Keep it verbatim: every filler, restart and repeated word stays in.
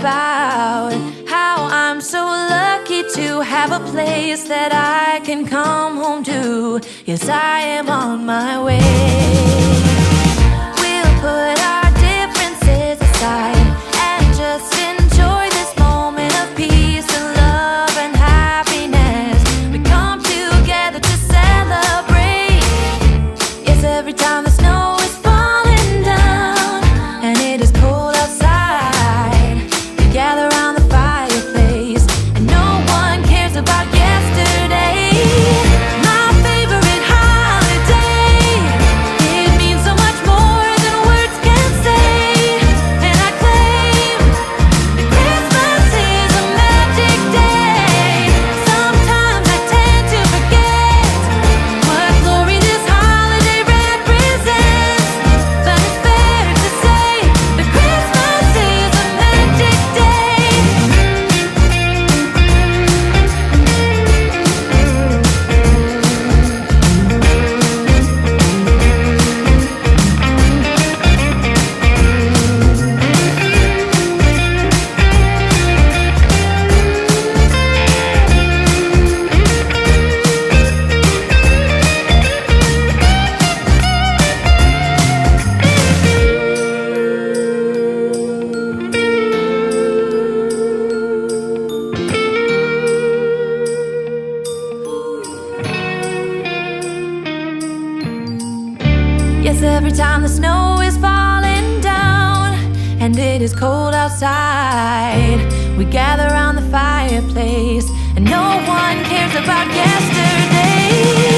About how I'm so lucky to have a place that I can come home to. Yes, I am on my way. We'll put our differences aside and just enjoy this moment of peace and love and happiness. We come together to celebrate. Yes, every time the snow is falling down and it is cold outside, gather around the fireplace, and no one cares about yesterday. My favorite holiday, it means so much more than words can say. And I claim that Christmas is a magic day. Sometimes I tend to forget what glory this holiday represents, but it's fair to say that Christmas is a magic day. Yes, every time the snow is falling down and it is cold outside, we gather around the fireplace and no one cares about yesterday.